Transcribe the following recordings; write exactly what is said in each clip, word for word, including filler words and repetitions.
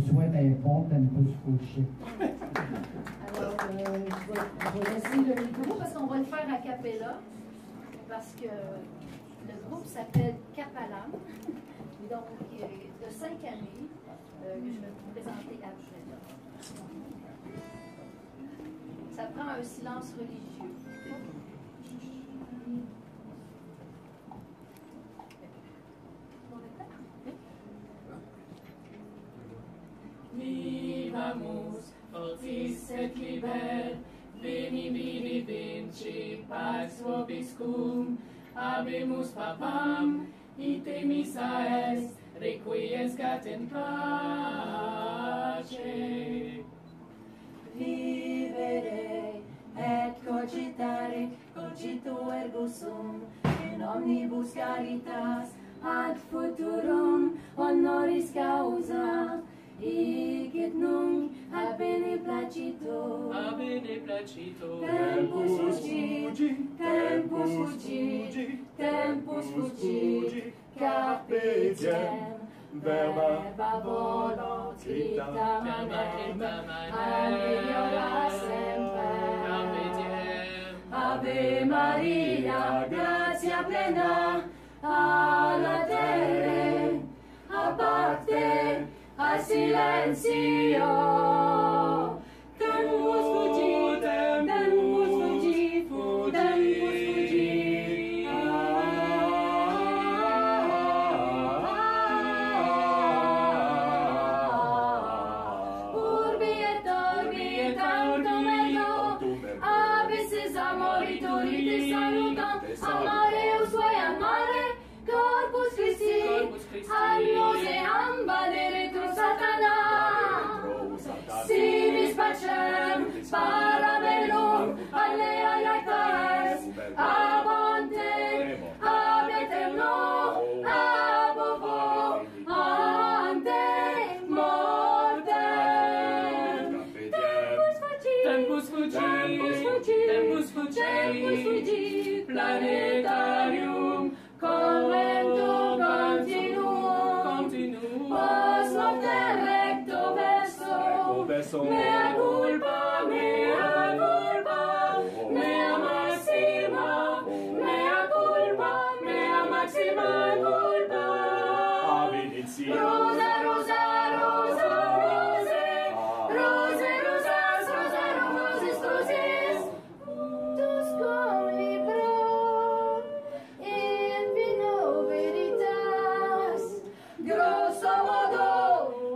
vous souhaite un bon tempo couché. Alors, euh, je, vais, je vais laisser le micro parce qu'on va le faire à Capella, parce que le groupe s'appelle Capalam. Donc, euh, de cinq années, euh, que je vais vous présenter après. Ça prend un silence religieux. Vivamos, fortis et liber, veni vidi vinci, pax vobiscum, habemus papam, ite missa est, requiescat in pace. Vivere et cogitare, cogitu ergo sum, in omnibus caritas, ad futurum honoris causa, icit nunc ad bene placito, ad bene placito, tempus fugit, tempus fugit, tempus fugit, capitiem, verba volant, cripta manem, ameliora semper, capitiem. Ave Maria, gratia plena, alla terre, a parte, a silenzio, tempus fugit, tempus fugit, tempus fugit. Urbi et orbi et tantum ego, abis es amoritori te salutant, amare usuae amare, corpus Christi, alose ambane retro Satana, si dispacem, paramellum, allea lactas, abonte, abetemno, abovo, ante mortem. Tempus fugit, tempus fugit, tempus fugit, tempus fugit, planetarium, convento continuum, continuum, post mortem recto verso, verso, mea culpa, mea culpa, mea maxima, mea culpa, mea maxima culpa. Amen, it's you. Rosa, rosa, rosa, rose, rose, rosas, rosa, roses, roses, tus coli pro, in vino veritas, grosso modo,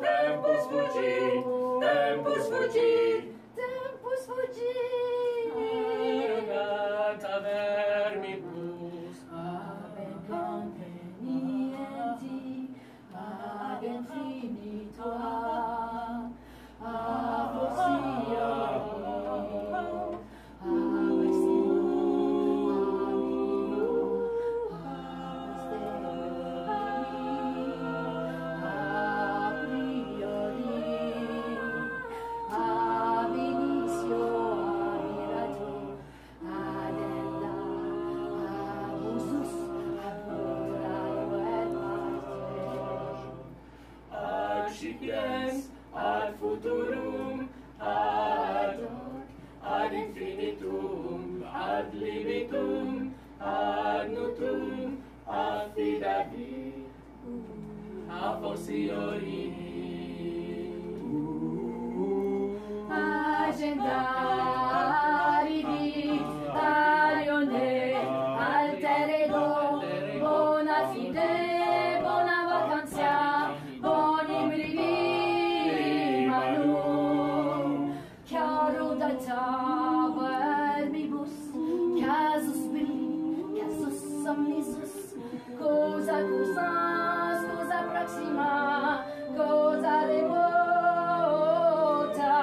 tempus fugit, tempus fugit, tempus fugit. Arrogata vermibus, aben convenienti, aben finitoa, avosio, ad futurum, ad hoc, ad infinitum, ad libitum, ad nutum, ad fidavi, a fortiori. Agenda arrivi, arione, alter ego, bona fide, bona vacanza, bonim rivi. Omnisus, cosa cusas, cosa proxima, cosa devota.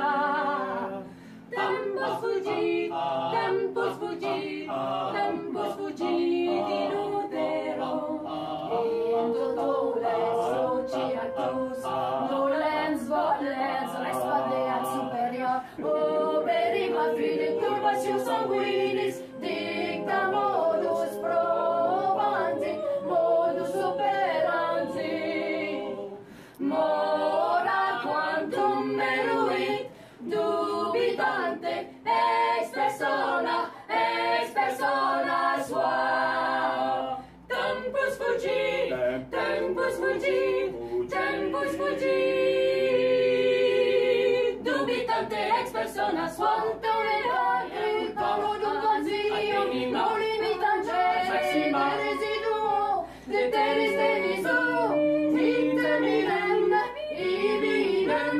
Tempus fugit, tempus fugit, tempus fugit in utero, in totules sociatus, dolens, volens, res padeat superior, operima fide turbatio sanguinis, dicta modus pro. Modus operandi, mora quam persona suanta e il polo di un consiglio non li tangere il residuo del teris de viso interminem ibinem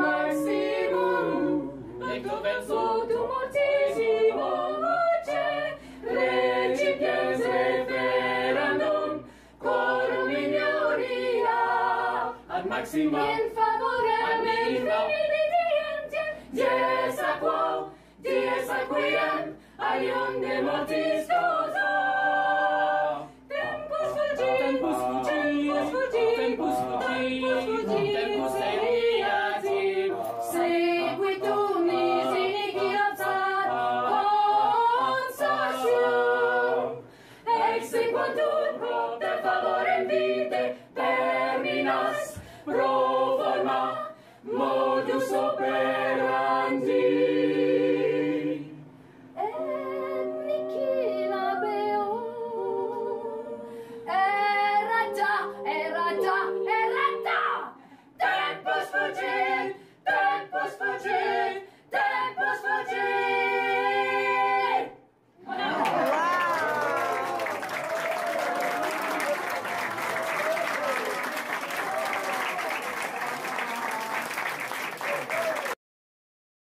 maximum lecto verso tu mortissimo voce recipiens referendum corum minoria ad maximum in favore ad minima dies aquo, dies aquiam, aion de mortis causa. Tempus fugit, tempus fugit, tempus fugit, tempus fugit, tempus seriatim. Sequitum nisi inici absat consortium. Exequatur propter favorem vitae terminas pro forma modus operandi.